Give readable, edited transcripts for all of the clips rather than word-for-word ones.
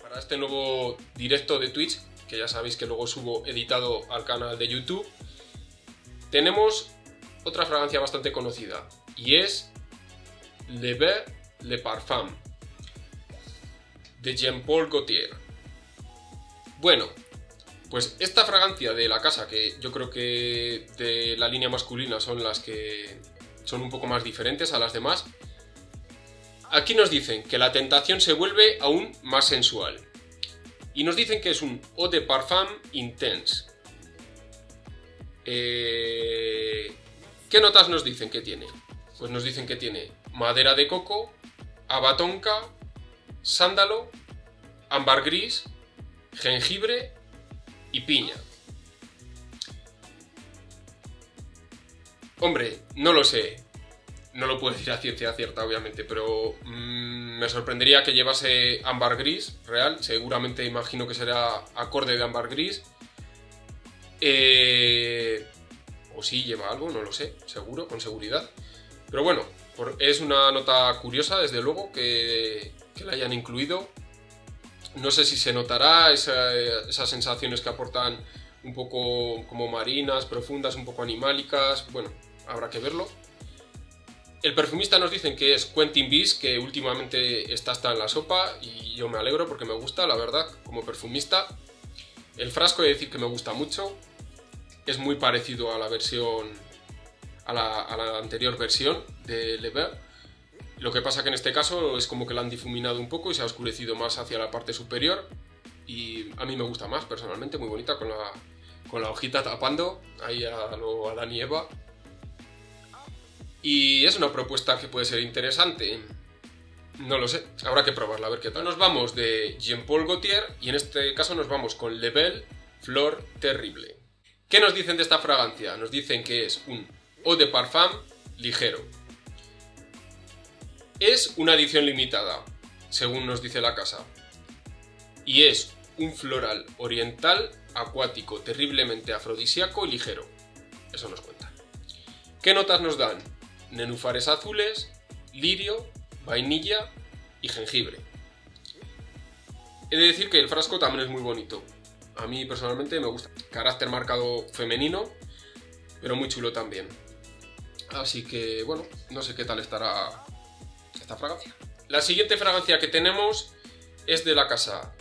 Para este nuevo directo de Twitch, que ya sabéis que luego subo editado al canal de YouTube, tenemos otra fragancia bastante conocida y es Le Beau Le Parfum de Jean Paul Gaultier. Bueno, pues esta fragancia de la casa, que yo creo que de la línea masculina son las que son un poco más diferentes a las demás, aquí nos dicen que la tentación se vuelve aún más sensual y nos dicen que es un eau de parfum intense. ¿Qué notas nos dicen que tiene? Pues nos dicen que tiene madera de coco, haba tonka, sándalo, ámbar gris, jengibre y piña. Hombre, no lo sé. No lo puedo decir a ciencia cierta, obviamente, pero me sorprendería que llevase ámbar gris real. Seguramente imagino que será acorde de ámbar gris. O sí lleva algo, no lo sé, seguro, con seguridad. Pero bueno, es una nota curiosa, desde luego, que la hayan incluido. No sé si se notará esas sensaciones que aportan un poco como marinas, profundas, un poco animálicas. Bueno, habrá que verlo. El perfumista nos dicen que es Quentin Bisch, que últimamente está hasta en la sopa y yo me alegro porque me gusta, la verdad, como perfumista. El frasco, he de decir que me gusta mucho. Es muy parecido a la versión, a la anterior versión de Le Beau. Lo que pasa que en este caso es como que la han difuminado un poco y se ha oscurecido más hacia la parte superior. Y a mí me gusta más, personalmente, muy bonita, con la hojita tapando, ahí a Adán y Eva. Y es una propuesta que puede ser interesante. No lo sé, habrá que probarla, a ver qué tal. Nos vamos de Jean Paul Gaultier y en este caso nos vamos con Le Bel Flor Terrible. ¿Qué nos dicen de esta fragancia? Nos dicen que es un eau de parfum ligero. Es una edición limitada, según nos dice la casa. Y es un floral oriental acuático, terriblemente afrodisíaco y ligero. Eso nos cuentan. ¿Qué notas nos dan? Nenúfares azules, lirio, vainilla y jengibre. He de decir que el frasco también es muy bonito. A mí personalmente me gusta. Carácter marcado femenino, pero muy chulo también. Así que, bueno, no sé qué tal estará esta fragancia. La siguiente fragancia que tenemos es de la casa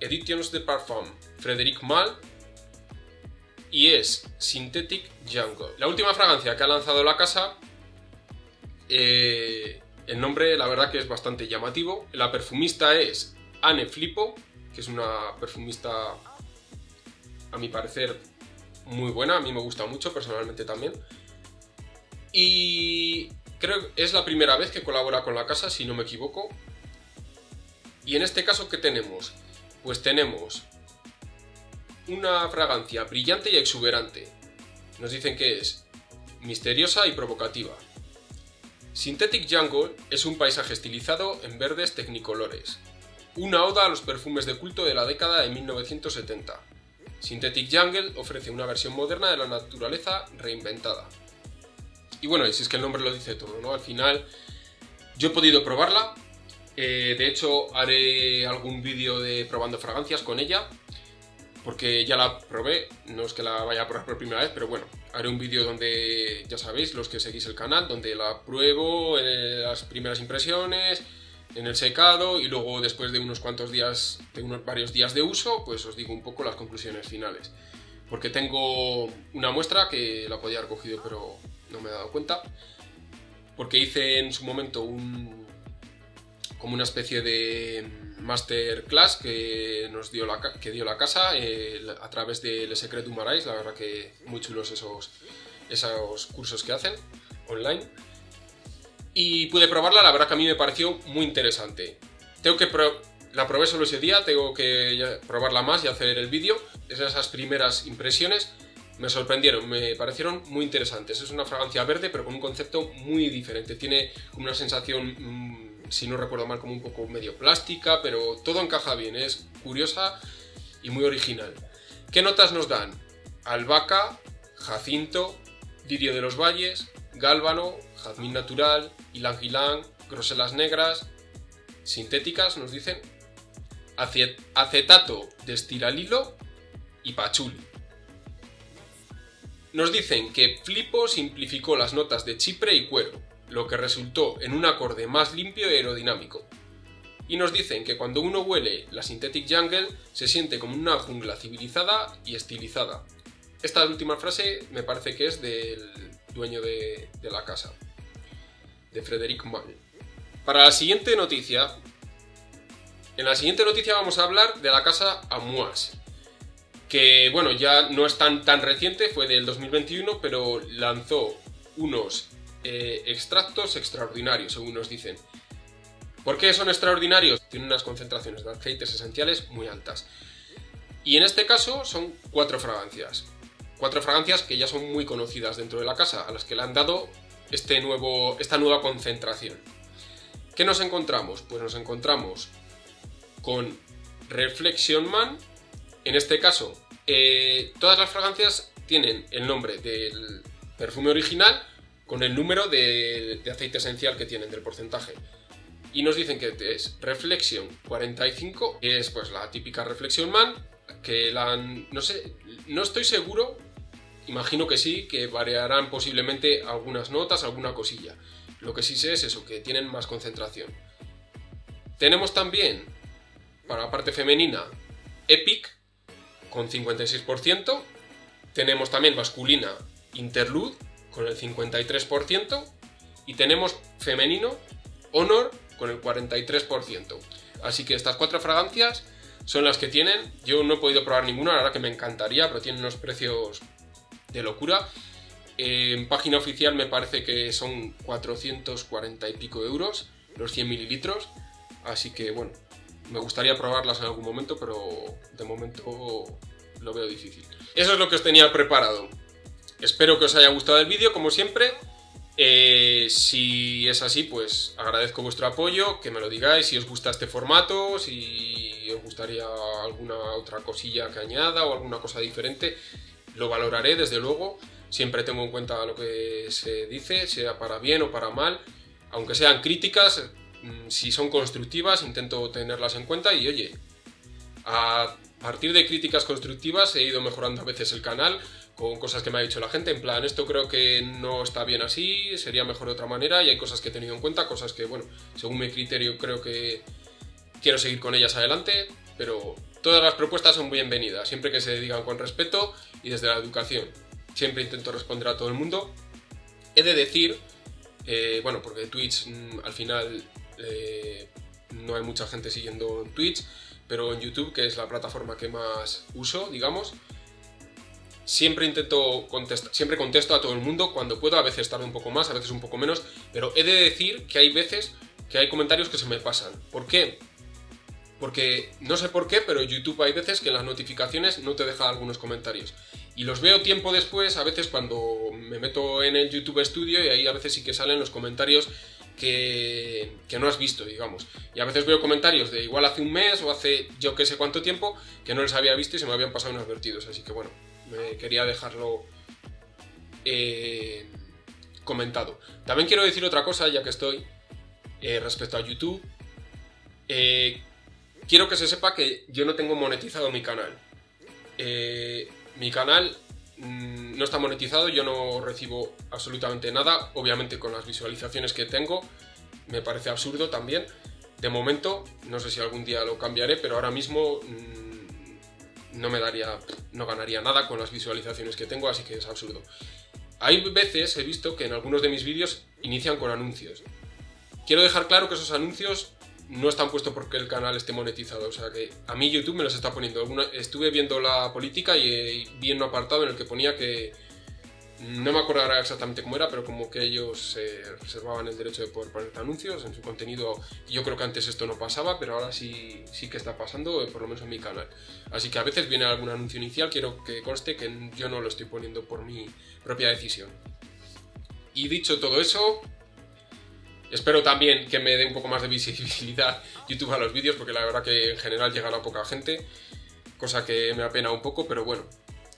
Editions de Parfum Frédéric Malle y es Synthetic Jungle. La última fragancia que ha lanzado la casa, el nombre, la verdad, que es bastante llamativo. La perfumista es Anne Flipo, que es una perfumista, a mi parecer, muy buena. A mí me gusta mucho, personalmente también. Y creo que es la primera vez que colabora con la casa, si no me equivoco. Y en este caso, ¿qué tenemos? Pues tenemos una fragancia brillante y exuberante. Nos dicen que es misteriosa y provocativa. Synthetic Jungle es un paisaje estilizado en verdes tecnicolores, una oda a los perfumes de culto de la década de 1970. Synthetic Jungle ofrece una versión moderna de la naturaleza reinventada. Y bueno, si es que el nombre lo dice todo, ¿no? Al final yo he podido probarla, de hecho haré algún vídeo de probando fragancias con ella, porque ya la probé, no es que la vaya a probar por primera vez, pero bueno, haré un vídeo donde, ya sabéis, los que seguís el canal, donde la pruebo, las primeras impresiones, en el secado, y luego después de unos cuantos días, de unos varios días de uso, pues os digo un poco las conclusiones finales. Porque tengo una muestra que la podía haber cogido, pero no me he dado cuenta, porque hice en su momento como una especie de masterclass que dio la casa a través de Le Secret du Marais. La verdad que muy chulos esos cursos que hacen online, y pude probarla. La verdad que a mí me pareció muy interesante. La probé solo ese día, tengo que probarla más y hacer el vídeo. Esas primeras impresiones me sorprendieron, me parecieron muy interesantes. Es una fragancia verde pero con un concepto muy diferente, tiene una sensación, si no recuerdo mal, como un poco medio plástica, pero todo encaja bien, es curiosa y muy original. ¿Qué notas nos dan? Albahaca, jacinto, lirio de los valles, gálbano, jazmín natural, ylang-ylang, groselas negras. Sintéticas nos dicen acetato de estiralilo y pachuli. Nos dicen que Flipo simplificó las notas de chipre y cuero, lo que resultó en un acorde más limpio y aerodinámico. Y nos dicen que cuando uno huele la Synthetic Jungle se siente como una jungla civilizada y estilizada. Esta última frase me parece que es del dueño de la casa, de Frédéric Malle. Para la siguiente noticia, en la siguiente noticia vamos a hablar de la casa Amouage, que bueno, ya no es tan reciente, fue del 2021, pero lanzó unos extractos extraordinarios, según nos dicen. ¿Por qué son extraordinarios? Tienen unas concentraciones de aceites esenciales muy altas. Y en este caso son 4 fragancias. 4 fragancias que ya son muy conocidas dentro de la casa, a las que le han dado esta nueva concentración. ¿Qué nos encontramos? Pues nos encontramos con Reflection Man. En este caso, todas las fragancias tienen el nombre del perfume original con el número de aceite esencial que tienen, del porcentaje. Y nos dicen que es Reflection 45, que es pues la típica Reflection Man, que la han, no sé, no estoy seguro, imagino que sí, que variarán posiblemente algunas notas, alguna cosilla. Lo que sí sé es eso, que tienen más concentración. Tenemos también, para la parte femenina, Epic, con 56%. Tenemos también masculina, Interlude, con el 53%. Y tenemos femenino, Honor, con el 43%. Así que estas 4 fragancias son las que tienen. Yo no he podido probar ninguna, la verdad que me encantaría, pero tienen unos precios de locura. En página oficial me parece que son 440 y pico euros los 100 mililitros. Así que bueno, me gustaría probarlas en algún momento, pero de momento lo veo difícil. Eso es lo que os tenía preparado. Espero que os haya gustado el vídeo, como siempre. Si es así, pues agradezco vuestro apoyo, que me lo digáis, si os gusta este formato, si os gustaría alguna otra cosilla que añada o alguna cosa diferente, lo valoraré desde luego. Siempre tengo en cuenta lo que se dice, sea para bien o para mal, aunque sean críticas, si son constructivas intento tenerlas en cuenta y oye, a partir de críticas constructivas he ido mejorando a veces el canal, con cosas que me ha dicho la gente, en plan, esto creo que no está bien así, sería mejor de otra manera, y hay cosas que he tenido en cuenta, cosas que, bueno, según mi criterio creo que quiero seguir con ellas adelante, pero todas las propuestas son bienvenidas, siempre que se digan con respeto y desde la educación. Siempre intento responder a todo el mundo. He de decir, bueno, porque Twitch al final no hay mucha gente siguiendo Twitch, pero en YouTube, que es la plataforma que más uso, digamos, siempre intento contestar, siempre contesto a todo el mundo cuando puedo, a veces tardo un poco más, a veces un poco menos, pero he de decir que hay veces que hay comentarios que se me pasan. ¿Por qué? Porque no sé por qué, pero YouTube hay veces que en las notificaciones no te deja algunos comentarios. Y los veo tiempo después, a veces cuando me meto en el YouTube Studio, y ahí a veces sí que salen los comentarios que no has visto, digamos. Y a veces veo comentarios de igual hace un mes o hace yo qué sé cuánto tiempo que no les había visto y se me habían pasado inadvertidos. Así que bueno, me quería dejarlo comentado. También quiero decir otra cosa, ya que estoy, respecto a YouTube. Quiero que se sepa que yo no tengo monetizado mi canal. Mi canal no está monetizado, yo no recibo absolutamente nada, obviamente con las visualizaciones que tengo, me parece absurdo también. De momento, no sé si algún día lo cambiaré, pero ahora mismo no ganaría nada con las visualizaciones que tengo, así que es absurdo. Hay veces, he visto que en algunos de mis vídeos inician con anuncios. Quiero dejar claro que esos anuncios no están puestos porque el canal esté monetizado, o sea que a mí YouTube me los está poniendo. Estuve viendo la política y vi un apartado en el que ponía que, no me acuerdo ahora exactamente cómo era, pero como que ellos reservaban el derecho de poder poner anuncios en su contenido. Yo creo que antes esto no pasaba, pero ahora sí que está pasando, por lo menos en mi canal. Así que a veces viene algún anuncio inicial, quiero que conste que yo no lo estoy poniendo por mi propia decisión. Y dicho todo eso, espero también que me dé un poco más de visibilidad YouTube a los vídeos, porque la verdad que en general llegan a poca gente, cosa que me apena un poco, pero bueno,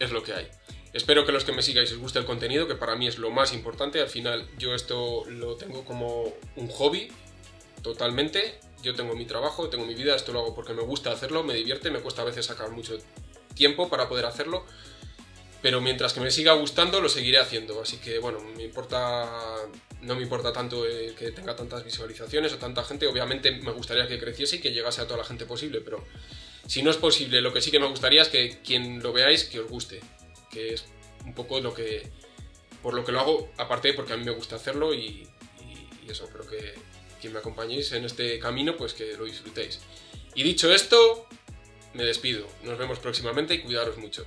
es lo que hay. Espero que los que me sigáis os guste el contenido, que para mí es lo más importante. Al final yo esto lo tengo como un hobby totalmente. Yo tengo mi trabajo, tengo mi vida, esto lo hago porque me gusta hacerlo, me divierte, me cuesta a veces sacar mucho tiempo para poder hacerlo, pero mientras que me siga gustando lo seguiré haciendo, así que bueno, no me importa tanto que tenga tantas visualizaciones o tanta gente. Obviamente me gustaría que creciese y que llegase a toda la gente posible, pero si no es posible, lo que sí que me gustaría es que quien lo veáis, que os guste, que es un poco lo que, por lo que lo hago, aparte porque a mí me gusta hacerlo y eso, creo que quien me acompañéis en este camino, pues que lo disfrutéis. Y dicho esto, me despido. Nos vemos próximamente y cuidaros mucho.